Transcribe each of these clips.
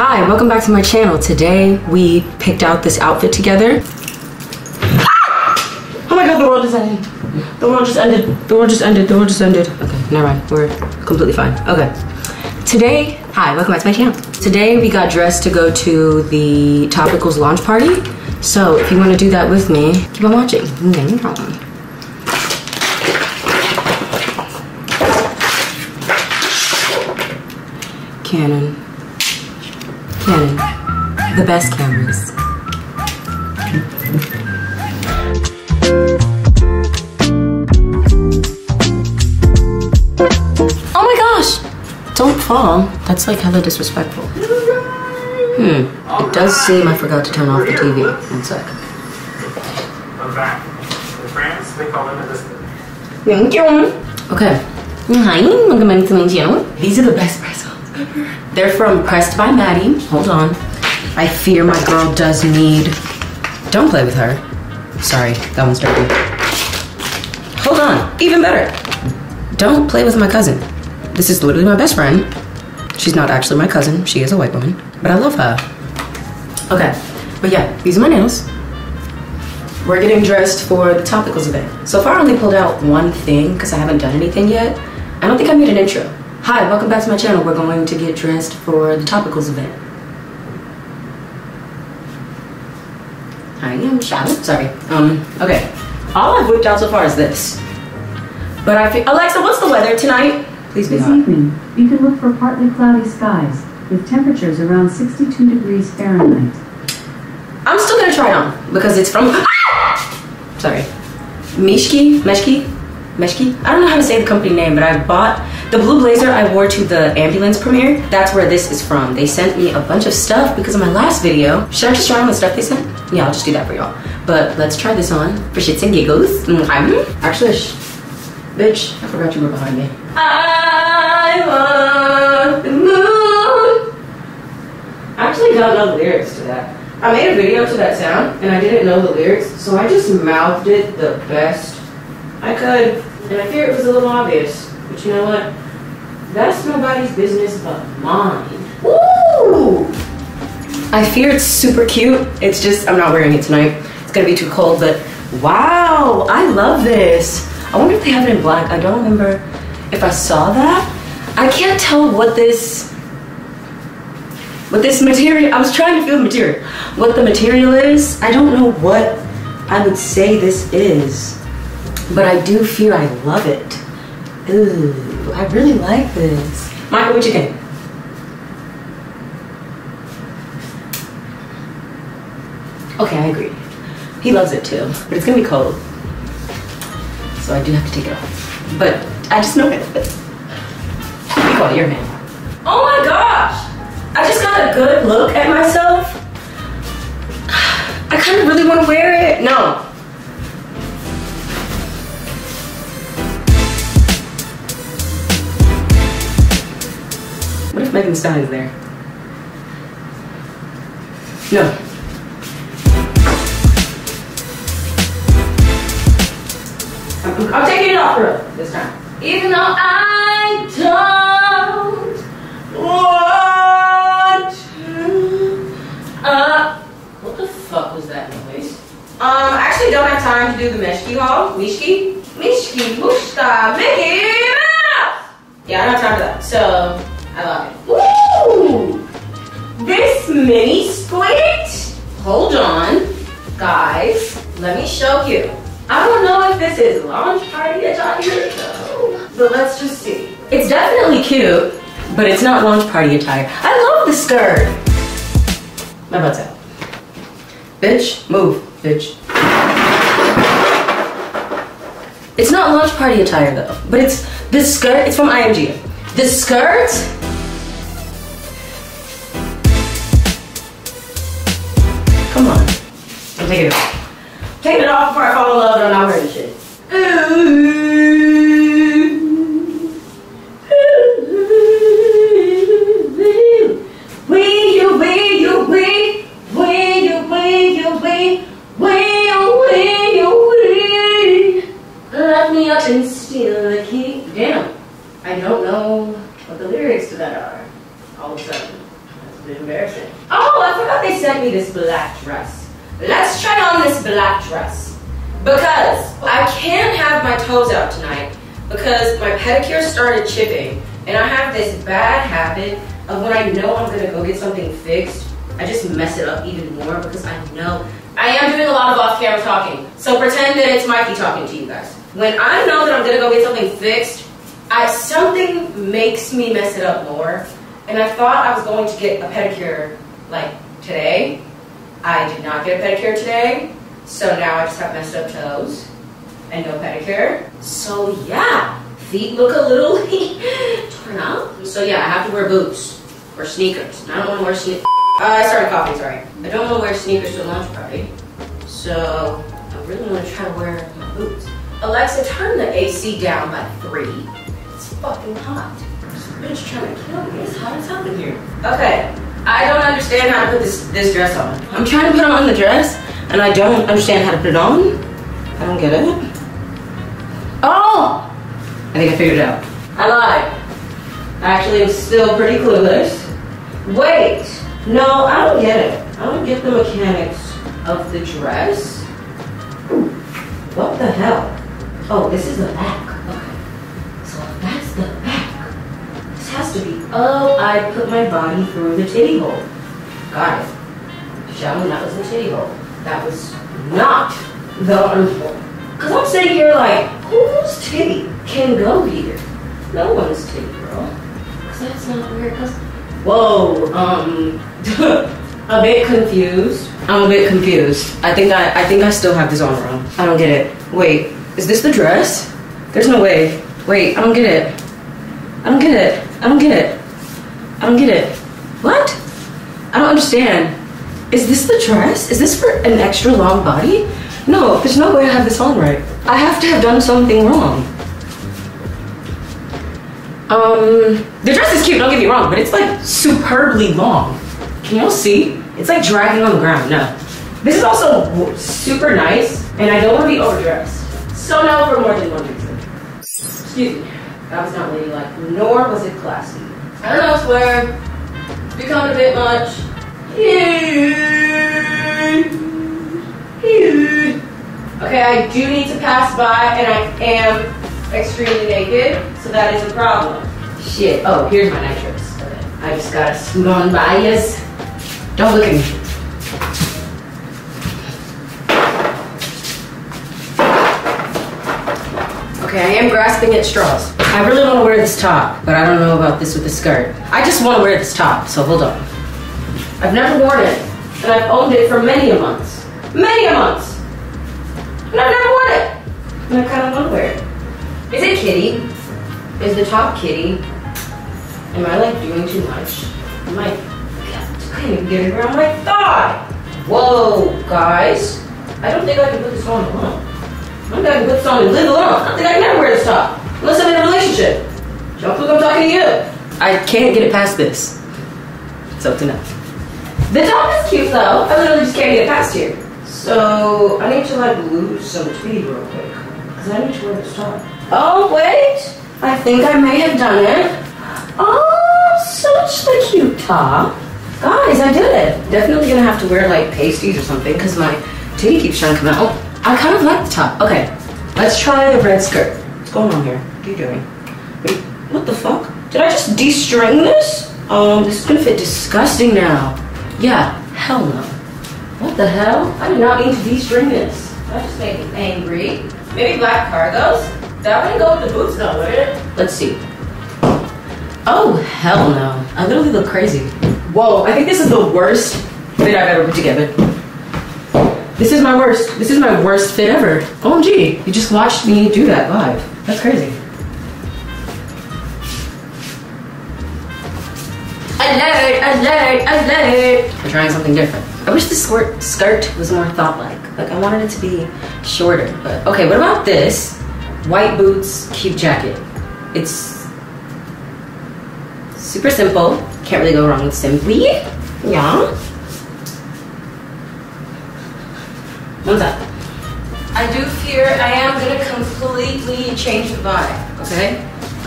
Hi, welcome back to my channel. Today we picked out this outfit together. Ah! Oh my god, the world just ended. The world just ended. The world just ended. The world just ended. Okay, never mind. We're completely fine. Okay. Today, hi, welcome back to my channel. Today we got dressed to go to the Topicals launch party. So if you want to do that with me, keep on watching. Okay, no problem. Canon. Canon. The best cameras. Oh my gosh! Don't fall. That's like hella disrespectful. It does seem I forgot to turn off the TV. One sec. I'm back. In France, they call them a disco. Thank you. Okay. Hi, welcome back to my channel. These are the best pretzels. They're from Pressed by Maddie. Hold on. I fear my girl does need... Don't play with her. Sorry, that one's dirty. Hold on, even better. Don't play with my cousin. This is literally my best friend. She's not actually my cousin. She is a white woman, but I love her. Okay, but yeah, these are my nails. We're getting dressed for the Topicals event. So far I only pulled out one thing because I haven't done anything yet. I don't think I made an intro. Hi, welcome back to my channel. We're going to get dressed for the Topicals event. Hi, I'm Challan. Sorry. Okay. All I've whipped out so far is this. But I feel... Alexa, what's the weather tonight? Please be hot. This evening, you can look for partly cloudy skies with temperatures around 62 degrees Fahrenheit. I'm still going to try it on because it's from... Ah! Sorry. Meshki? I don't know how to say the company name, but I bought... The blue blazer I wore to the ambulance premiere, that's where this is from. They sent me a bunch of stuff because of my last video. Should I just try on the stuff they sent? Yeah, I'll just do that for y'all. But let's try this on for shits and giggles. Actually, bitch, I forgot you were behind me. I'm on the moon. I actually don't know the lyrics to that. I made a video to that sound and I didn't know the lyrics, so I just mouthed it the best I could. And I fear it was a little obvious. But you know what? That's nobody's business but mine. Woo! I fear it's super cute. It's just, I'm not wearing it tonight. It's gonna be too cold, but wow, I love this. I wonder if they have it in black. I don't remember if I saw that. I can't tell what this material, I was trying to feel the material. What the material is, I don't know what I would say this is, but I do fear I love it. Ooh, I really like this. Michael, what you think? Okay, I agree. He loves it too, but it's gonna be cold. So I do have to take it off. But I just know it. You call it your man. Oh my gosh! I just got a good look at myself. I kind of really want to wear it. No. Megan Stein's there. No. I'm taking it off for real this time. Even though I don't want to. What the fuck was that noise? I actually don't have time to do the Meshki haul. Meshki, Mushka, Mickey. Yeah, I don't have time for that. So. I love it. Ooh! This mini squid? Hold on. Guys, let me show you. I don't know if this is launch party at attire, though. But let's just see. It's definitely cute, but it's not launch party attire. I love the skirt. My butt's out. Bitch, move, bitch. It's not launch party attire, though. But it's this skirt, it's from IMG. The skirt? Come on. I'm taking it off. Take it off before I fall in love and I'm not wearing this shit. Let me up and steal the key. Damn. I don't know what the lyrics to that are. All of a sudden. That's been very embarrassing. Oh, I forgot they sent me this black dress. Let's try on this black dress. Because I can't have my toes out tonight because my pedicure started chipping. And I have this bad habit of when I know I'm gonna go get something fixed, I just mess it up even more because I know I am doing a lot of off-camera talking. So pretend that it's Mikey talking to you guys. When I know that I'm gonna go get something fixed, something makes me mess it up more. And I thought I was going to get a pedicure like today. I did not get a pedicure today. So now I just have messed up toes and no pedicure. So yeah, feet look a little torn up. So yeah, I have to wear boots or sneakers. And I don't want to wear sneakers. I started coughing, sorry. I don't want to wear sneakers to a launch party. So I really want to try to wear my boots. Alexa, turn the AC down by 3. It's fucking hot. This bitch trying to kill me. It's hot as hell in here. Okay, I don't understand how to put this dress on. I'm trying to put on the dress, and I don't understand how to put it on. I don't get it. Oh! I think I figured it out. I lied. Actually, I'm still pretty clueless. Wait! No, I don't get it. I don't get the mechanics of the dress. Ooh, what the hell? Oh, this is the back. Okay. So that's the back. This has to be. Oh, I put my body through the titty hole. Got it. Challan, that was the titty hole. That was not the arm hole. Because I'm sitting here like, whose titty can go here? No one's titty, girl. Because that's not weird. Whoa, a bit confused. I'm a bit confused. I think I still have this on wrong. I don't get it. Wait, is this the dress? There's no way. Wait, I don't get it. I don't get it. I don't get it. I don't get it. What? I don't understand. Is this the dress? Is this for an extra long body? No, there's no way I have this on right. I have to have done something wrong. The dress is cute, don't get me wrong, but it's like superbly long. Can y'all see? It's like dragging on the ground, no. This is also super nice, and I don't want to be overdressed. So now for more than one reason. Excuse me, that was not ladylike, nor was it classy. I don't know, I swear, it's become a bit much. Okay, I do need to pass by, and I am extremely naked, so that is a problem. Shit, oh, here's my night tricks. Okay. I just gotta scoot on by us. Don't look at me. Okay, I am grasping at straws. I really want to wear this top, but I don't know about this with the skirt. I just want to wear this top, so hold on. I've never worn it, and I've owned it for many a month. Many a month! And I've never worn it! And I kind of want to wear it. Is it kitty? Is the top kitty? Am I like doing too much? Am I? I can't even get it around my thigh. Whoa, guys. I don't think I can put this on alone. I don't think I can put this on and live alone. I don't think I can ever wear this top. Unless I'm in a relationship. Don't think I'm talking to you. I can't get it past this. It's up to now. The top is cute though. I literally just can't get it past here. So I need to like lose some tweed real quick. Because I need to wear this top. Oh, wait. I think I may have done it. Oh, such a cute top. Guys, I did it. Definitely gonna have to wear like pasties or something because my titty keeps trying to come out. I kind of like the top. Okay, let's try the red skirt. What's going on here? What are you doing? Wait, what the fuck? Did I just de-string this? This is gonna fit disgusting now. Yeah, hell no. What the hell? I did not mean to de-string this. That just made me angry. Maybe black cargos? That wouldn't go with the boots though, would it? Let's see. Oh, hell no. I literally look crazy. Whoa, I think this is the worst fit I've ever put together. This is my worst. This is my worst fit ever. OMG, you just watched me do that live. That's crazy. Alert, alert, alert. We're trying something different. I wish this skirt was more thought-like. Like, I wanted it to be shorter, but... Okay, what about this? White boots, cute jacket. It's... super simple. Can't really go wrong with simply. Yeah. One's up. I do fear I am gonna completely change the vibe, okay?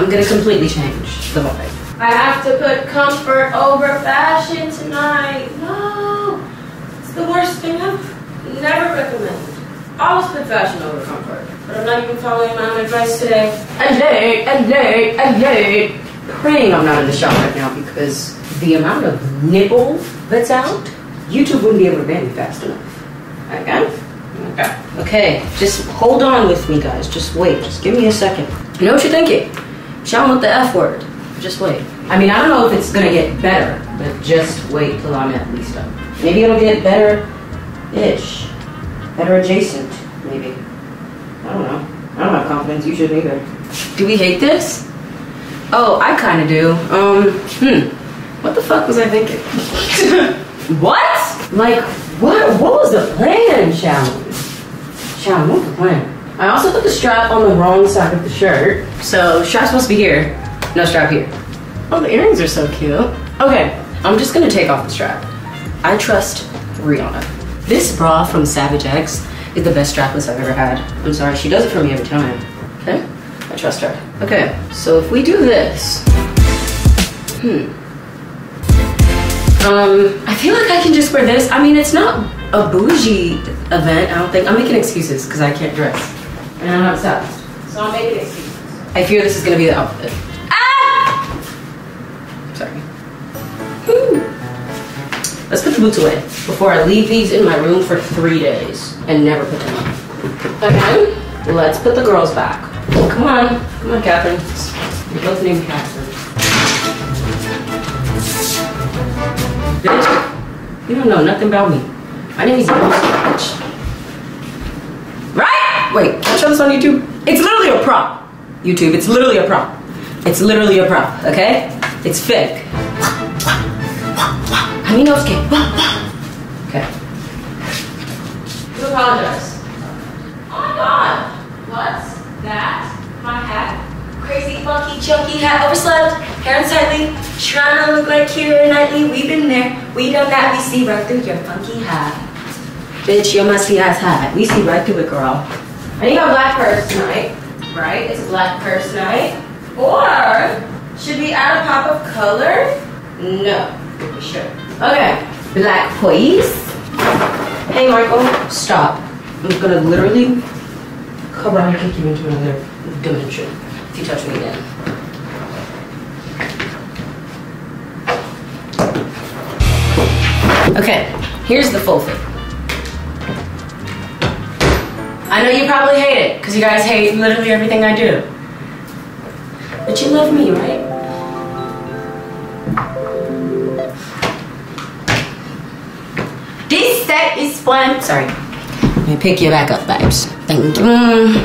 I'm gonna completely change the vibe. I have to put comfort over fashion tonight. No. It's the worst thing ever. Never recommend. Always put fashion over comfort. But I'm not even following my own advice today. And praying I'm not in the shop right now because the amount of nibble that's out, YouTube wouldn't be able to ban me fast enough. Okay, just hold on with me, guys. Just wait. Just give me a second. I know what you're thinking. Challan with the F word. Just wait. I mean, I don't know if it's gonna get better, but just wait till I'm at least up. Maybe it'll get better-ish. Better adjacent, maybe. I don't know. I don't have confidence. You shouldn't either. Do we hate this? Oh, I kinda do. What the fuck was I thinking? What? Like, what? What was the plan, Challan? Challan, what was the plan? I also put the strap on the wrong side of the shirt. So, strap's supposed to be here. No strap here. Oh, the earrings are so cute. Okay, I'm just gonna take off the strap. I trust Rihanna. This bra from Savage X is the best strapless I've ever had. I'm sorry, she does it for me every time. Okay? I trust her. Okay, so if we do this... I feel like I can just wear this. I mean, it's not a bougie event, I don't think. I'm making excuses because I can't dress. And I'm not stylist. So I'm making excuses. I fear this is gonna be the outfit. Sorry. Let's put the boots away before I leave these in my room for 3 days and never put them on. Okay, let's put the girls back. Come on. Come on, Catherine. You're both named Catherine. Bitch, you don't know nothing about me. My name is bitch. Right? Wait, I show this on YouTube? It's literally a prop. YouTube, it's literally a prop. It's literally a prop, okay? It's fake. I mean, okay. Okay. You apologize. Oh my god. What's that? My hat? Crazy, funky, chunky hat. Overslept, hair unsightly. Trying to look like Keira Knightley. We've been there. We done that. We see right through your funky hat. Bitch, your musty ass hat. We see right through it, girl. I need my black purse tonight. Right? It's black purse night. Or... should we add a pop of color? No. Sure. Okay. Black, please. Hey, Michael. Stop. I'm gonna literally come around and kick you into another dimension if you touch me again. Okay. Here's the full thing. I know you probably hate it because you guys hate literally everything I do. But you love me, right? This set is fun. Sorry. Let me pick you back up, vibes. Thank you.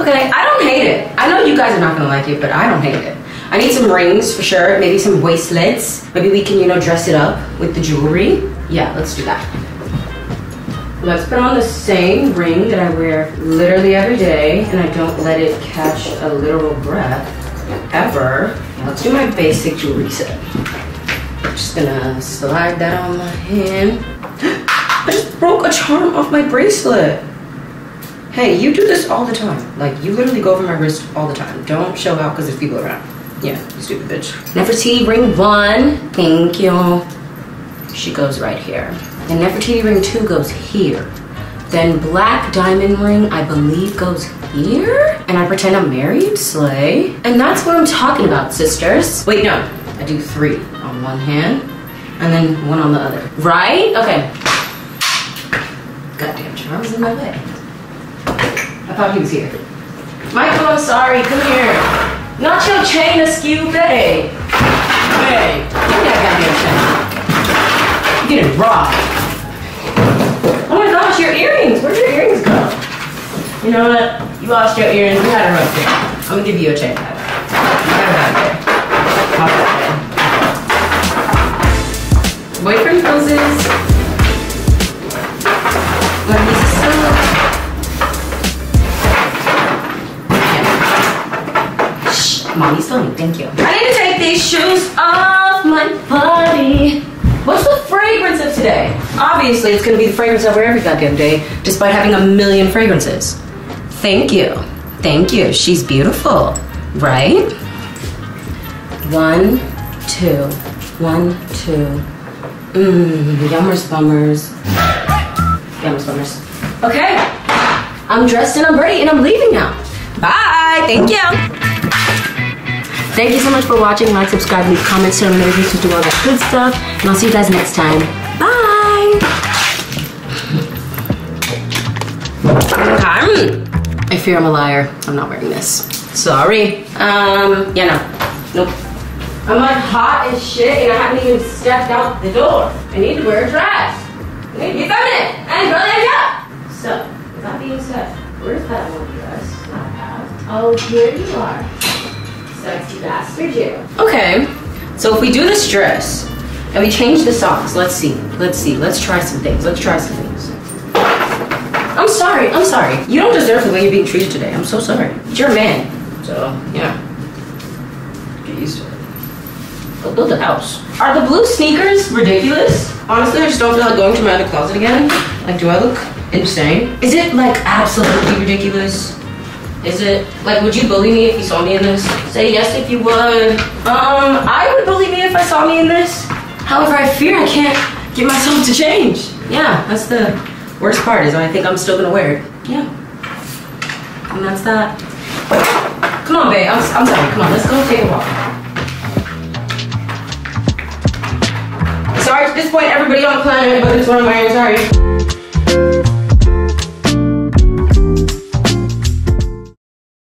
Okay, I don't hate it. I know you guys are not gonna like it, but I don't hate it. I need some rings for sure. Maybe some bracelets. Maybe we can, you know, dress it up with the jewelry. Yeah, let's do that. Let's put on the same ring that I wear literally every day, and I don't let it catch a literal breath ever. Let's do my basic jewelry set. I'm just gonna slide that on my hand. I just broke a charm off my bracelet. Hey, you do this all the time. Like, you literally go over my wrist all the time. Don't show out because there's people around. Yeah, you stupid bitch. Nefertiti ring 1. Thank you. She goes right here. And Nefertiti ring 2 goes here. Then black diamond ring, I believe, goes here? And I pretend I'm married, slay. And that's what I'm talking about, sisters. Wait, no, I do 3 on one hand and then 1 on the other. Right? Okay. Goddamn, Charles is in my way. I thought he was here. Michael, I'm sorry, come here. Not your chain askew, babe. Hey, give me that goddamn chain. You're getting robbed. Oh my gosh, your earrings! Where did your earrings go? You know what? You lost your earrings. You had it right there. I'm gonna give you a check. You had it right there. Pop that in. Boyfriend poses. Let me still. Shh, mommy still me. Thank you. I need to take these shoes off my body. What's the fragrance of today? Obviously, it's gonna be the fragrance I wear every goddamn day, despite having a million fragrances. Thank you. Thank you. She's beautiful, right? 1, 2, 1, 2. Yummers bummers. Yummers bummers. Okay, I'm dressed and I'm ready and I'm leaving now. Bye, thank you. Thank you so much for watching. Like, subscribe, leave comments, share, notifications, do all that good stuff. And I'll see you guys next time. Bye. I fear I'm a liar. I'm not wearing this. Sorry. Yeah, no. Nope. I'm like hot as shit and I haven't even stepped out the door. I need to wear a dress. I need to be feminine. And girl, there you go. So, with that being said, where's that one dress? Not out. Oh, here you are. Sexy bastard you. Okay, so if we do this dress and we change the socks, let's see, let's try some things. I'm sorry. You don't deserve the way you're being treated today. I'm so sorry. You're a man, so yeah. Get used to it. Go build a house. Are the blue sneakers ridiculous? Honestly, I just don't feel like going to my other closet again. Like, do I look insane? Is it like absolutely ridiculous? Is it, like, would you bully me if you saw me in this? Say yes if you would. I would bully me if I saw me in this. However, I fear I can't get myself to change. Yeah, that's the worst part is I think I'm still gonna wear it. Yeah. And that's that. Come on, babe, I'm sorry, come on, let's go take a walk. Sorry, at this point, everybody on the planet, but it's one of my own, sorry.